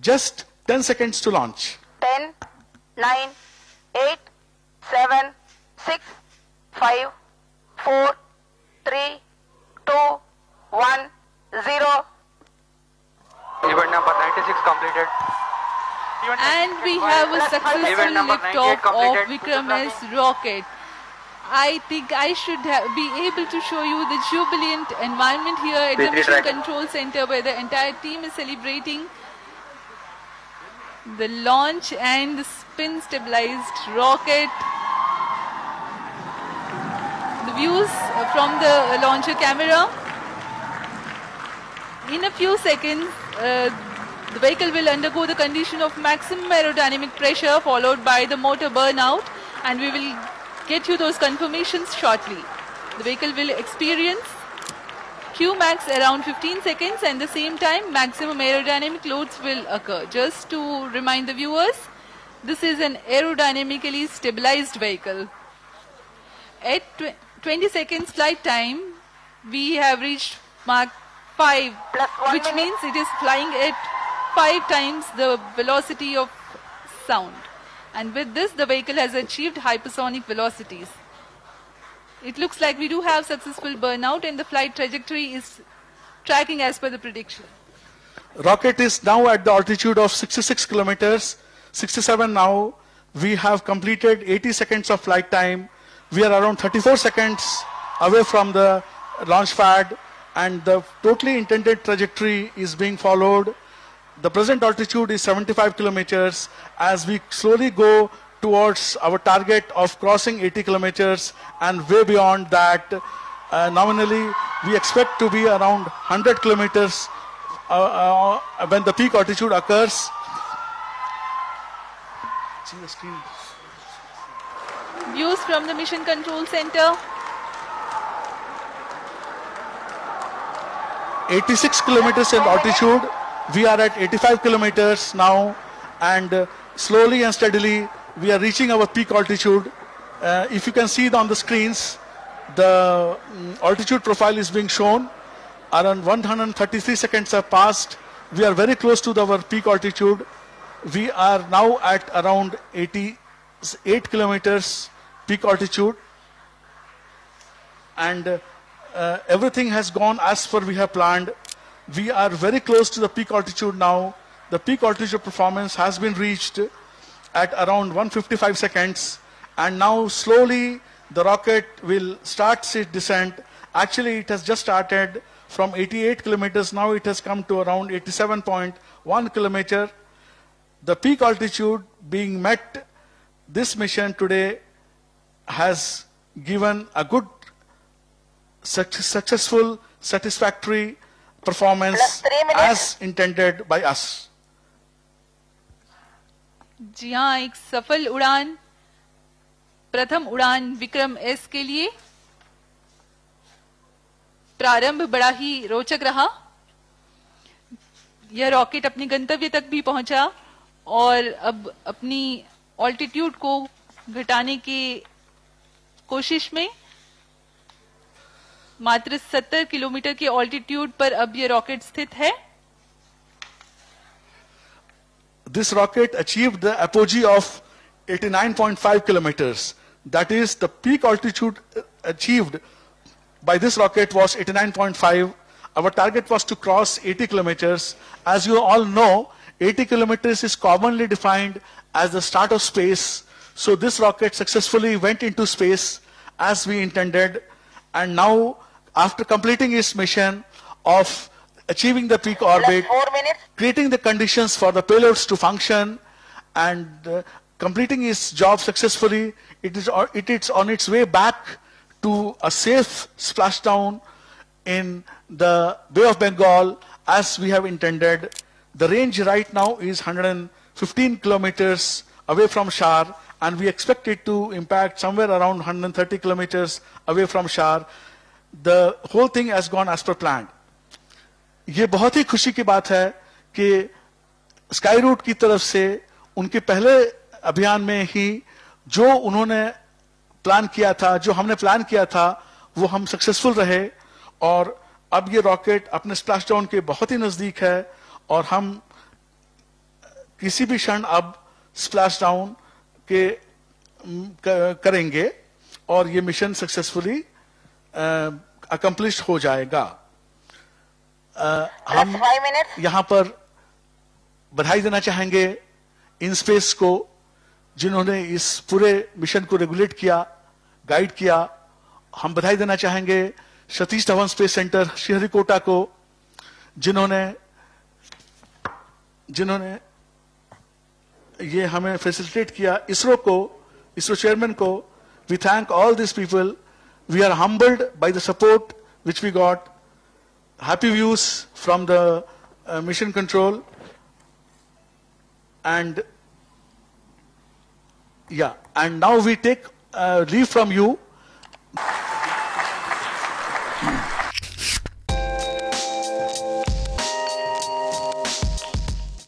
Just 10 seconds to launch. 10, 9, 8, 7, 6, 5, 4, 3, 2, 1, 0. Event number 96 completed. And we have a successful lift-off of Vikram S rocket. I think I should be able to show you the jubilant environment here at the Mission Control Centre, where the entire team is celebrating the launch and the spin-stabilized rocket. The views from the launcher camera. In a few seconds, the vehicle will undergo the condition of maximum aerodynamic pressure, followed by the motor burnout, and we will get you those confirmations shortly. The vehicle will experience Qmax around 15 seconds, and the same time maximum aerodynamic loads will occur. Just to remind the viewers, this is an aerodynamically stabilized vehicle. At 20 seconds flight time, we have reached Mach 5, which means it is flying at 5 times the velocity of sound. And with this, the vehicle has achieved hypersonic velocities. It looks like we do have successful burnout, and the flight trajectory is tracking as per the prediction. Rocket is now at the altitude of 66 kilometers, 67 now. We have completed 80 seconds of flight time. We are around 34 seconds away from the launch pad, and the totally intended trajectory is being followed. The present altitude is 75 kilometers. As we slowly go towards our target of crossing 80 kilometers and way beyond that, nominally we expect to be around 100 kilometers when the peak altitude occurs. See the screen. Views from the Mission Control Centre. 86 kilometers in altitude. We are at 85 kilometers now, and slowly and steadily we are reaching our peak altitude. If you can see it on the screens, the altitude profile is being shown. Around 133 seconds have passed. We are very close to our peak altitude. We are now at around 88 kilometers peak altitude, and everything has gone as per we have planned. We are very close to the peak altitude now. The peak altitude performance has been reached at around 155 seconds, and now slowly the rocket will start its descent. Actually, it has just started from 88 kilometers. Now it has come to around 87.1 kilometer. The peak altitude being met, this mission today has given a good, successful, satisfactory performance as intended by us. जी हाँ, एक सफल उड़ान, प्रथम उड़ान Vikram S के लिए प्रारंभ बड़ा ही रोचक रहा. यह रॉकेट अपने गंतव्य तक भी पहुंचा और अब अपनी ऑल्टीट्यूड को घटाने की कोशिश में मात्र 70 किलोमीटर के ऑल्टीट्यूड पर अब यह रॉकेट स्थित है. This rocket achieved the apogee of 89.5 kilometers. That is, the peak altitude achieved by this rocket was 89.5. Our target was to cross 80 kilometers. As you all know, 80 kilometers is commonly defined as the start of space. So this rocket successfully went into space as we intended. And now, after completing its mission of achieving the peak orbit, creating the conditions for the payloads to function, and completing its job successfully, it is on its way back to a safe splashdown in the Bay of Bengal as we have intended. The range right now is 115 kilometers away from Shar, and we expect it to impact somewhere around 130 kilometers away from Shar. The whole thing has gone as per plan. ये बहुत ही खुशी की बात है कि Skyroot की तरफ से उनके पहले अभियान में ही जो उन्होंने प्लान किया था, जो हमने प्लान किया था, वो हम सक्सेसफुल रहे, और अब ये रॉकेट अपने स्प्लैशडाउन के बहुत ही नजदीक है और हम किसी भी क्षण अब स्प्लैश डाउन के करेंगे और ये मिशन सक्सेसफुली अकम्प्लिश हो जाएगा। हम यहाँ पर बधाई देना चाहेंगे इन स्पेस को, जिन्होंने इस पूरे मिशन को रेगुलेट किया, गाइड किया। हम बधाई देना चाहेंगे सतीश धवन स्पेस सेंटर श्रीहरिकोटा को, जिन्होंने ये हमें फैसिलिटेट किया, इसरो को, इसरो चेयरमैन को। We thank all this people, we are humbled by the support which we got. Happy views from the mission control and now we take leave from you